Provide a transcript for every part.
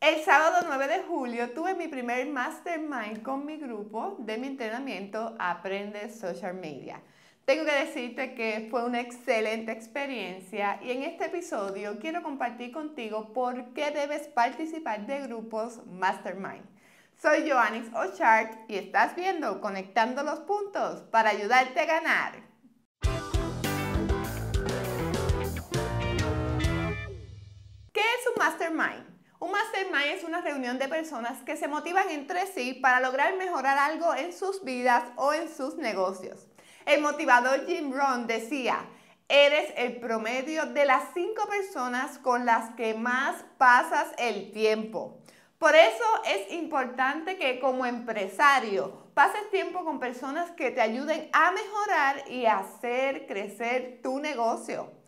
El sábado 9 de julio tuve mi primer mastermind con mi grupo de mi entrenamiento Aprende Social Media. Tengo que decirte que fue una excelente experiencia y en este episodio quiero compartir contigo por qué debes participar de grupos mastermind. Soy Joannix Ochart y estás viendo Conectando los Puntos para ayudarte a ganar. ¿Qué es un mastermind? Un mastermind es una reunión de personas que se motivan entre sí para lograr mejorar algo en sus vidas o en sus negocios. El motivador Jim Rohn decía, eres el promedio de las 5 personas con las que más pasas el tiempo. Por eso es importante que como empresario pases tiempo con personas que te ayuden a mejorar y hacer crecer tu negocio.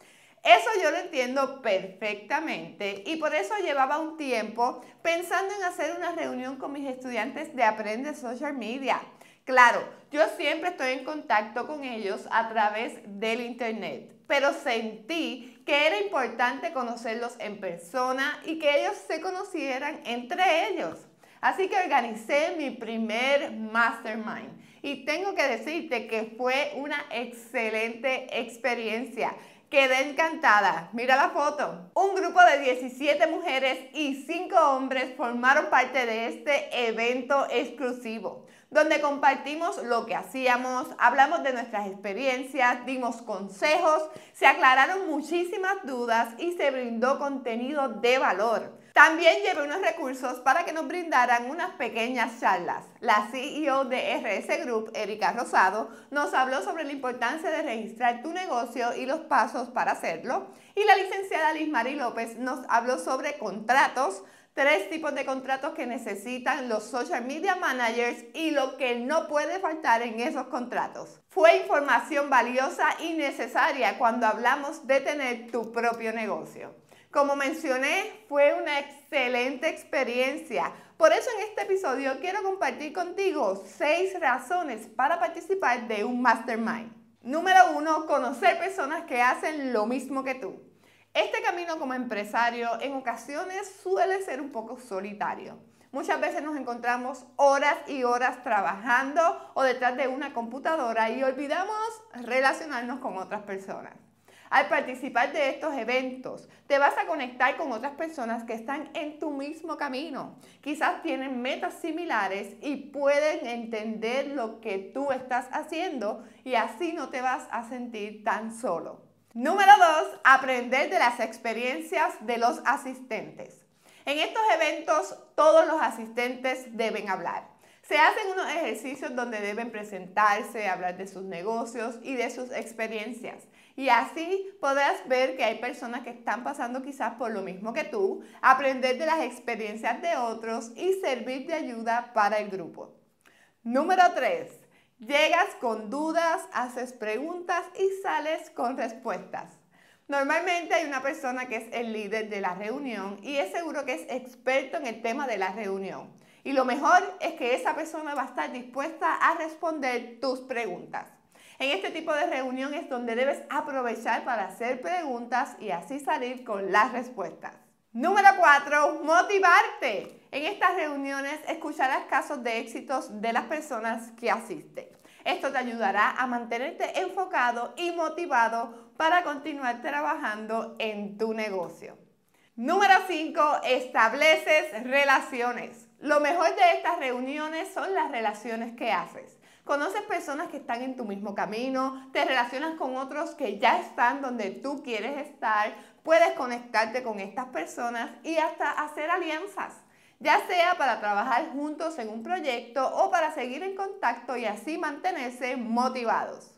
Eso yo lo entiendo perfectamente y por eso llevaba un tiempo pensando en hacer una reunión con mis estudiantes de Aprende Social Media. Claro, yo siempre estoy en contacto con ellos a través del internet, pero sentí que era importante conocerlos en persona y que ellos se conocieran entre ellos. Así que organicé mi primer mastermind y tengo que decirte que fue una excelente experiencia. Quedé encantada. Mira la foto. Un grupo de 17 mujeres y 5 hombres formaron parte de este evento exclusivo, donde compartimos lo que hacíamos, hablamos de nuestras experiencias, dimos consejos, se aclararon muchísimas dudas y se brindó contenido de valor. También llevé unos recursos para que nos brindaran unas pequeñas charlas. La CEO de RS Group, Erika Rosado, nos habló sobre la importancia de registrar tu negocio y los pasos para hacerlo. Y la licenciada Lizmarí López nos habló sobre contratos, 3 tipos de contratos que necesitan los social media managers y lo que no puede faltar en esos contratos. Fue información valiosa y necesaria cuando hablamos de tener tu propio negocio. Como mencioné, fue una excelente experiencia. Por eso en este episodio quiero compartir contigo 6 razones para participar de un mastermind. Número 1, conocer personas que hacen lo mismo que tú. Este camino como empresario en ocasiones suele ser un poco solitario. Muchas veces nos encontramos horas y horas trabajando o detrás de una computadora y olvidamos relacionarnos con otras personas. Al participar de estos eventos, te vas a conectar con otras personas que están en tu mismo camino. Quizás tienen metas similares y pueden entender lo que tú estás haciendo y así no te vas a sentir tan solo. Número 2, aprender de las experiencias de los asistentes. En estos eventos, todos los asistentes deben hablar. Se hacen unos ejercicios donde deben presentarse, hablar de sus negocios y de sus experiencias. Y así podrás ver que hay personas que están pasando quizás por lo mismo que tú, aprender de las experiencias de otros y servir de ayuda para el grupo. Número 3. Llegas con dudas, haces preguntas y sales con respuestas. Normalmente hay una persona que es el líder de la reunión y es seguro que es experto en el tema de la reunión. Y lo mejor es que esa persona va a estar dispuesta a responder tus preguntas. En este tipo de reunión es donde debes aprovechar para hacer preguntas y así salir con las respuestas. Número 4, motivarte. En estas reuniones escucharás casos de éxitos de las personas que asisten. Esto te ayudará a mantenerte enfocado y motivado para continuar trabajando en tu negocio. Número 5, estableces relaciones. Lo mejor de estas reuniones son las relaciones que haces. Conoces personas que están en tu mismo camino, te relacionas con otros que ya están donde tú quieres estar, puedes conectarte con estas personas y hasta hacer alianzas, ya sea para trabajar juntos en un proyecto o para seguir en contacto y así mantenerse motivados.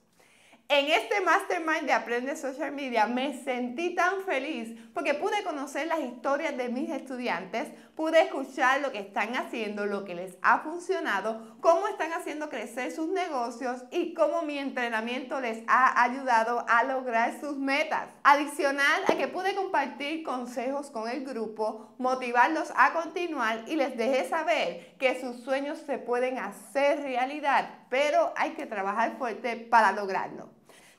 En este Mastermind de Aprende Social Media me sentí tan feliz porque pude conocer las historias de mis estudiantes, pude escuchar lo que están haciendo, lo que les ha funcionado, cómo están haciendo crecer sus negocios y cómo mi entrenamiento les ha ayudado a lograr sus metas. Adicional a que pude compartir consejos con el grupo, motivarlos a continuar y les dejé saber que sus sueños se pueden hacer realidad, pero hay que trabajar fuerte para lograrlo.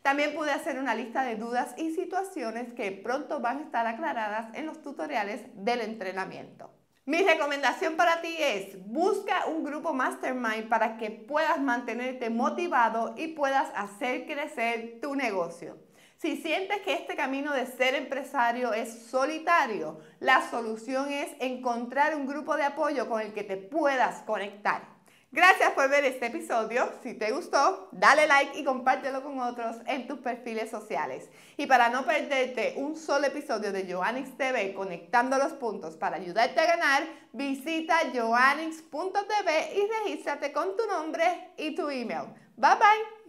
También pude hacer una lista de dudas y situaciones que pronto van a estar aclaradas en los tutoriales del entrenamiento. Mi recomendación para ti es, busca un grupo mastermind para que puedas mantenerte motivado y puedas hacer crecer tu negocio. Si sientes que este camino de ser empresario es solitario, la solución es encontrar un grupo de apoyo con el que te puedas conectar. Gracias por ver este episodio. Si te gustó, dale like y compártelo con otros en tus perfiles sociales. Y para no perderte un solo episodio de Joannix TV Conectando los Puntos para ayudarte a ganar, visita joannix.tv y regístrate con tu nombre y tu email. Bye bye.